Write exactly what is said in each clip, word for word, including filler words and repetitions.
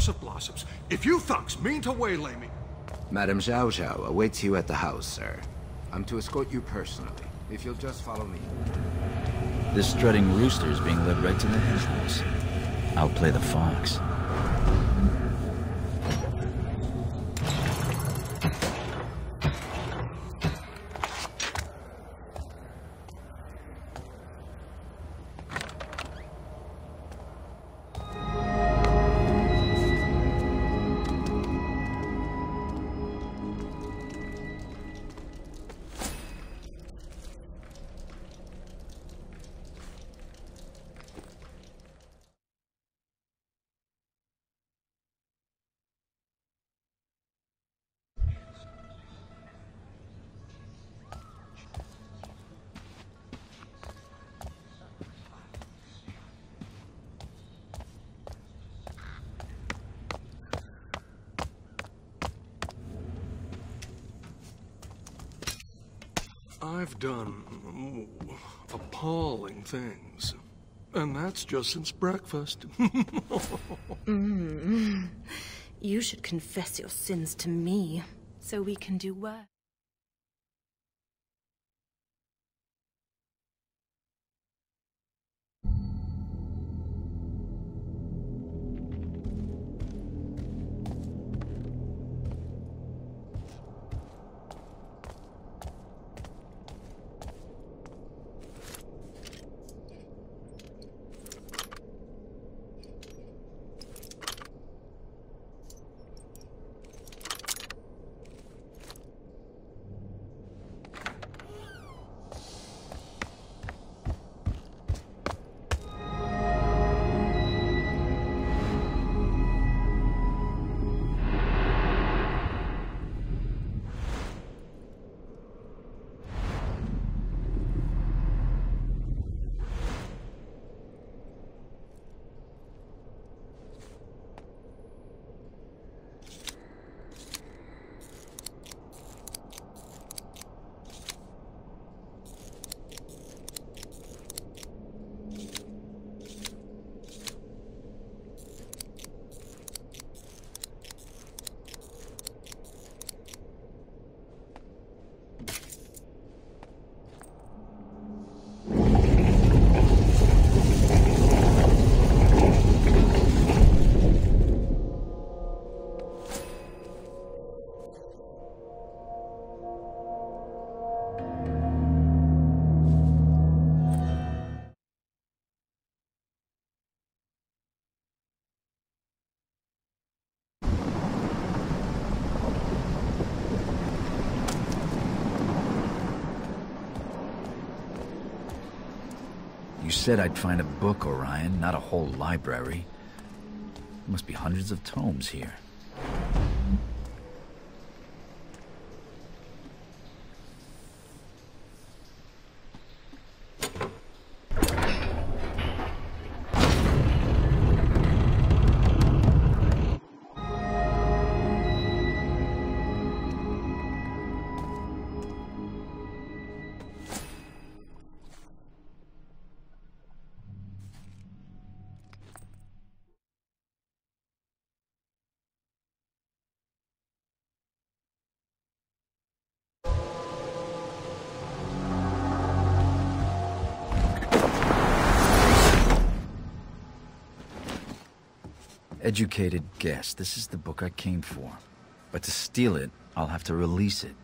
Russet blossoms, if you thugs mean to waylay me... Madame Zhao Zhao awaits you at the house, sir. I'm to escort you personally, if you'll just follow me. This strutting rooster's being led right to the hedgerows. Outplay the fox. I've done appalling things, and that's just since breakfast. mm. You should confess your sins to me, so we can do worse. You said I'd find a book, Orion, not a whole library. There must be hundreds of tomes here. Educated guess. This is the book I came for. But to steal it, I'll have to release it.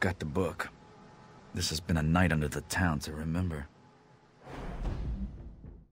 Got the book. This has been a night under the town to remember.